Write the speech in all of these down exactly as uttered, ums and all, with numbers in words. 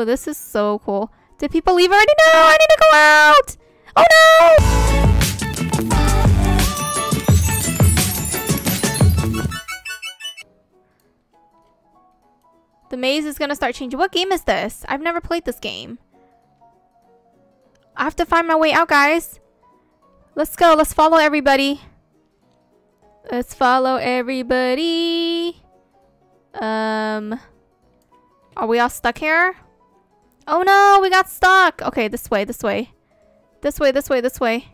Oh, this is so cool. Did people leave already? No, I need to go out. Oh no! The maze is gonna start changing. What game is this? I've never played this game. I have to find my way out, guys. Let's go. Let's follow everybody. Let's follow everybody. Um, are we all stuck here? Oh no, we got stuck. Okay, this way, this way. This way, this way, this way.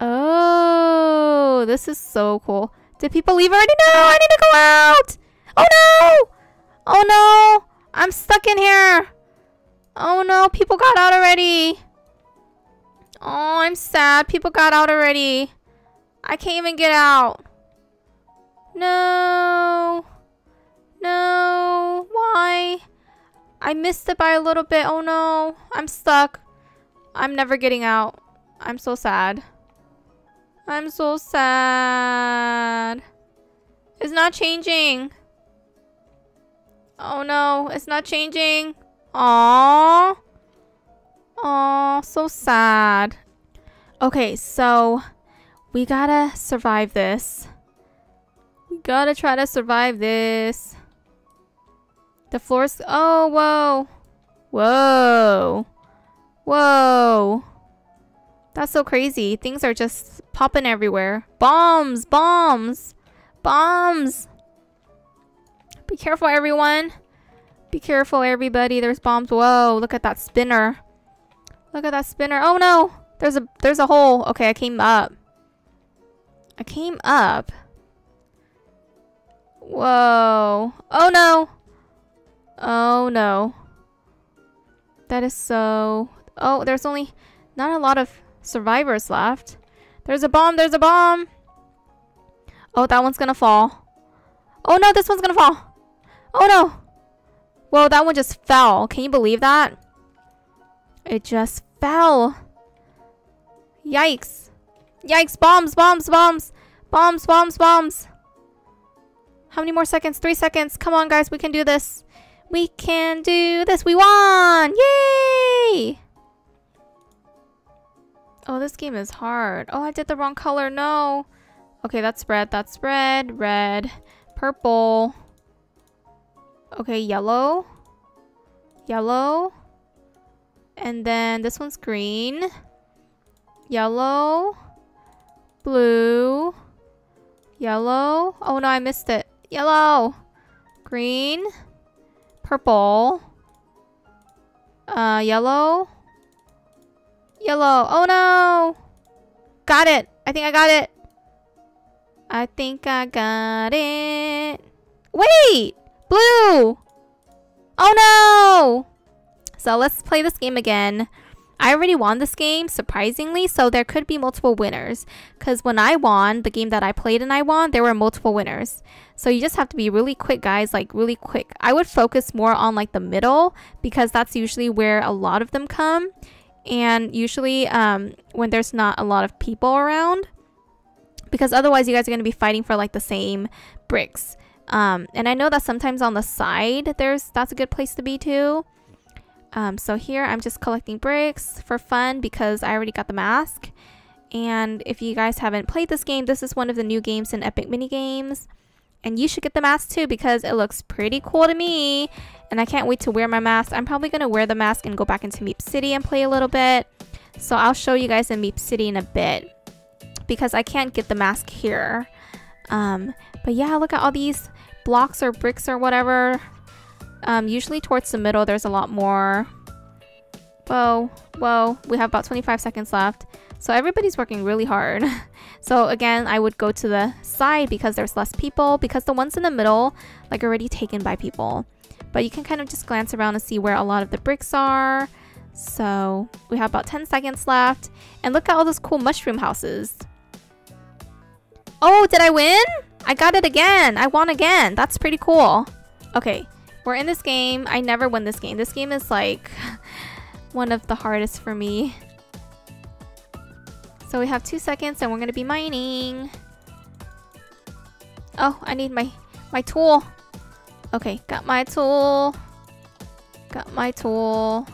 Oh, this is so cool. Did people leave already? No, I need to go out. Oh no! Oh no! I'm stuck in here. Oh no, people got out already. Oh, I'm sad. People got out already. I can't even get out. No. No. Why? I missed it by a little bit. Oh no. I'm stuck. I'm never getting out. I'm so sad. I'm so sad. It's not changing. Oh no. It's not changing. Aww. Aww. So sad. Okay, so we gotta survive this. We gotta try to survive this. The floor's... Oh, whoa. Whoa. Whoa. That's so crazy. Things are just popping everywhere. Bombs. Bombs. Bombs. Be careful, everyone. Be careful, everybody. There's bombs. Whoa. Look at that spinner. Look at that spinner. Oh, no. There's a, there's a hole. Okay, I came up. I came up. Whoa. Oh, no. Oh, no. That is so... Oh, there's only not a lot of survivors left. There's a bomb. There's a bomb. Oh, that one's gonna fall. Oh, no. This one's gonna fall. Oh, no. Whoa, that one just fell. Can you believe that? It just fell. Yikes. Yikes. Bombs, bombs, bombs. Bombs, bombs, bombs. How many more seconds? Three seconds. Come on, guys. We can do this. We can do this. We won. Yay. Oh, this game is hard. Oh, I did the wrong color. No. Okay, that's red. That's red. Red. Purple. Okay, yellow. Yellow. And then this one's green. Yellow. Blue. Yellow. Oh, no, I missed it. Yellow, green, purple, uh, yellow, yellow. Oh no! Got it. I think I got it. I think I got it. Wait! Blue! Oh no! So let's play this game again. I already won this game, surprisingly, so there could be multiple winners. Because when I won, the game that I played and I won, there were multiple winners. So you just have to be really quick, guys, like really quick. I would focus more on like the middle because that's usually where a lot of them come. And usually um, when there's not a lot of people around. Because otherwise you guys are going to be fighting for like the same bricks. Um, and I know that sometimes on the side, there's that's a good place to be too. Um, so here I'm just collecting bricks for fun because I already got the mask. And if you guys haven't played this game, this is one of the new games in Epic Mini Games. And you should get the mask too because it looks pretty cool to me. And I can't wait to wear my mask. I'm probably going to wear the mask and go back into Meep City and play a little bit. So I'll show you guys in Meep City in a bit because I can't get the mask here. Um, but yeah, look at all these blocks or bricks or whatever. Um, usually towards the middle, there's a lot more. Whoa, whoa, we have about twenty-five seconds left. So everybody's working really hard. So again, I would go to the side because there's less people, because the ones in the middle, like, already taken by people. But you can kind of just glance around and see where a lot of the bricks are. So we have about ten seconds left. And look at all those cool mushroom houses. Oh, did I win? I got it again. I won again. That's pretty cool. Okay. We're in this game. I never win this game. This game is like one of the hardest for me. So we have two seconds and we're going to be mining. Oh, I need my, my tool. Okay, got my tool. Got my tool.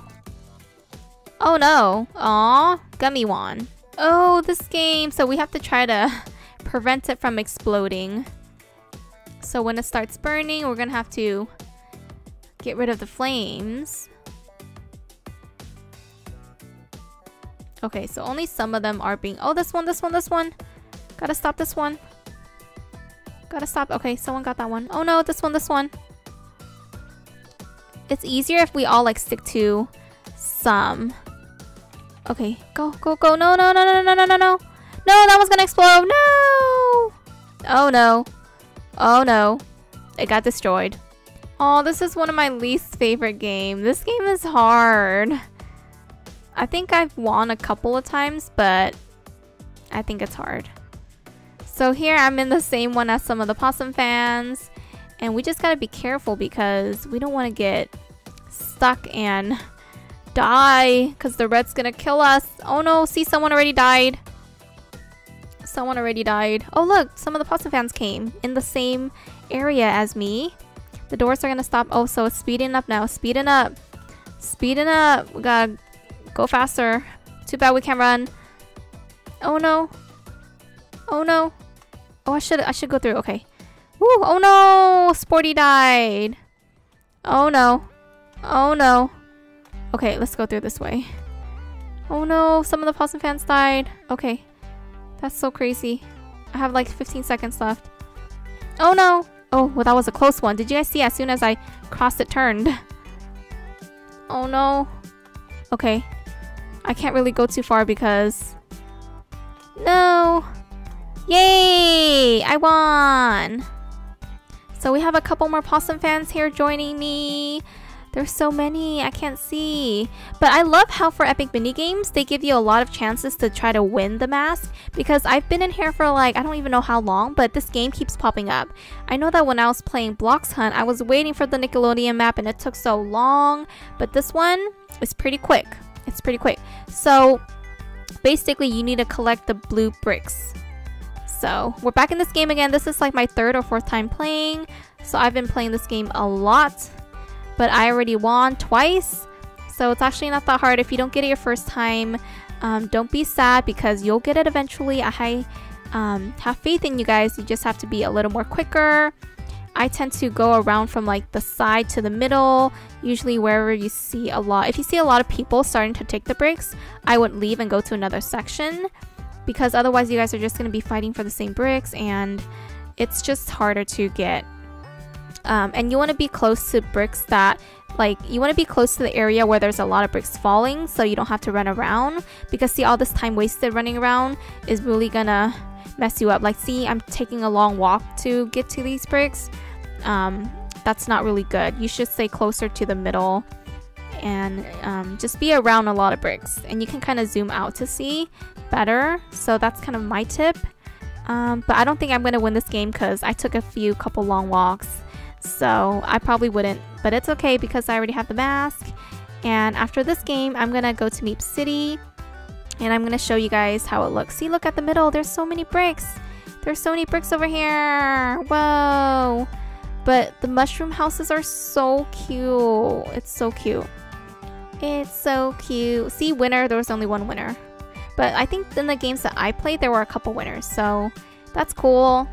Oh no. Aw, gummy wand. Oh, this game. So we have to try to prevent it from exploding. So when it starts burning, we're gonna have to get rid of the flames. Okay, so only some of them are being... Oh, this one, this one, this one. Gotta stop this one. Gotta stop. Okay, someone got that one. Oh no, this one, this one. It's easier if we all, like, stick to some. Okay, go, go, go. No, no, no, no, no, no, no, no. No, that one's gonna explode. No! Oh no. Oh no. It got destroyed. Oh, this is one of my least favorite games. This game is hard. I think I've won a couple of times, but I think it's hard. So here I'm in the same one as some of the possum fans, and we just gotta be careful because we don't want to get stuck and die because the red's gonna kill us. Oh no, see, someone already died. Someone already died. Oh look, some of the possum fans came in the same area as me. The doors are gonna stop. Oh, so it's speeding up now. Speeding up. Speeding up. We gotta go faster. Too bad we can't run. Oh no. Oh no. Oh, I should I should go through. Okay. Woo! Oh no! Sporty died. Oh no. Oh no. Okay, let's go through this way. Oh no! Some of the possum fans died. Okay, that's so crazy. I have like fifteen seconds left. Oh no! Oh, well, that was a close one. Did you guys see? As soon as I crossed, it turned. Oh no. Okay, I can't really go too far because... No! Yay! I won! So we have a couple more possum fans here joining me. There's so many, I can't see. But I love how for Epic Mini Games, they give you a lot of chances to try to win the mask. Because I've been in here for like, I don't even know how long, but this game keeps popping up. I know that when I was playing Blox Hunt, I was waiting for the Nickelodeon map and it took so long. But this one is pretty quick. It's pretty quick. So basically you need to collect the blue bricks. So we're back in this game again. This is like my third or fourth time playing. So I've been playing this game a lot. But I already won twice, so it's actually not that hard. If you don't get it your first time, um, don't be sad because you'll get it eventually. I um, have faith in you guys. You just have to be a little more quicker. I tend to go around from like the side to the middle, usually wherever you see a lot. If you see a lot of people starting to take the bricks, I would leave and go to another section because otherwise you guys are just going to be fighting for the same bricks and it's just harder to get. Um, and you want to be close to bricks that, like, you want to be close to the area where there's a lot of bricks falling so you don't have to run around. Because, see, all this time wasted running around is really gonna mess you up. Like, see, I'm taking a long walk to get to these bricks. Um, that's not really good. You should stay closer to the middle and um, just be around a lot of bricks. And you can kind of zoom out to see better. So that's kind of my tip. Um, but I don't think I'm going to win this game because I took a few couple long walks. So I probably wouldn't, but it's okay because I already have the mask. And after this game, I'm gonna go to Meep City and I'm gonna show you guys how it looks. See, look at the middle, there's so many bricks. There's so many bricks over here. Whoa. But the mushroom houses are so cute. It's so cute. It's so cute. See, winner, there was only one winner. But I think in the games that I played, there were a couple winners. So that's cool.